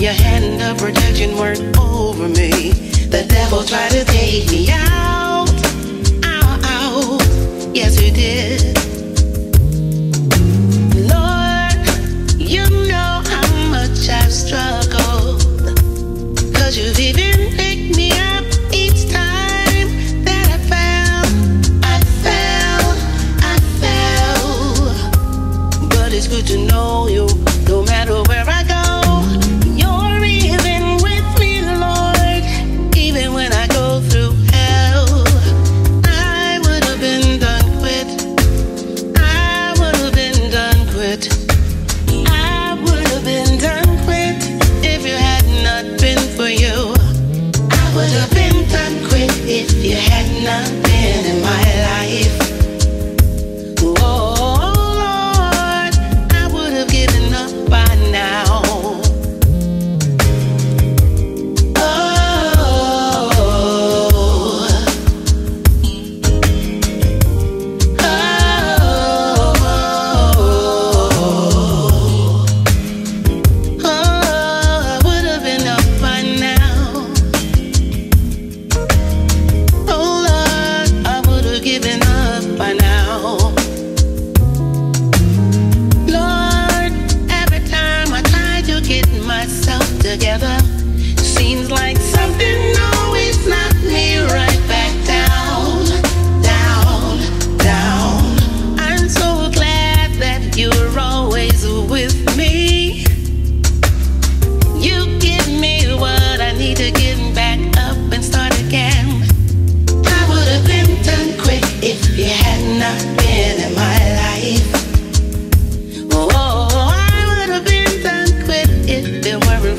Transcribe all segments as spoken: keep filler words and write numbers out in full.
your hand of protection worked over me. The devil tried to take me out, out, out. Yes, he did. Lord, you know how much I've struggled, 'cause you've even picked me up each time that I fell, I fell, I fell. But it's good to know you, no matter where I go.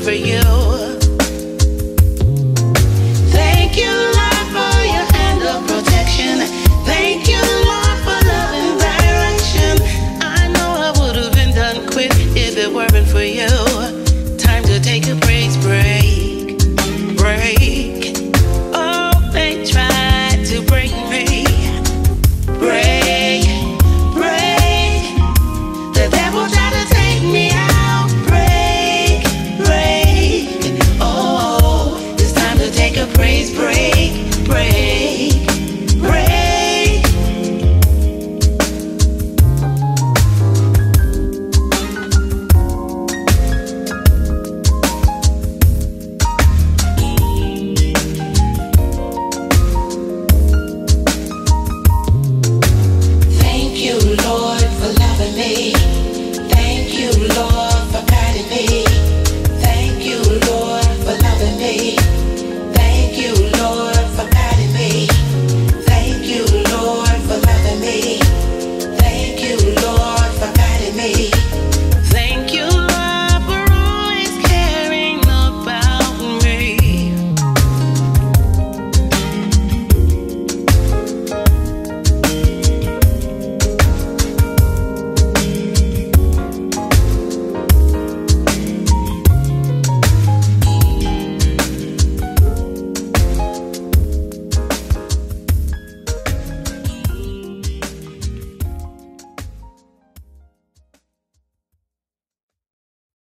For you.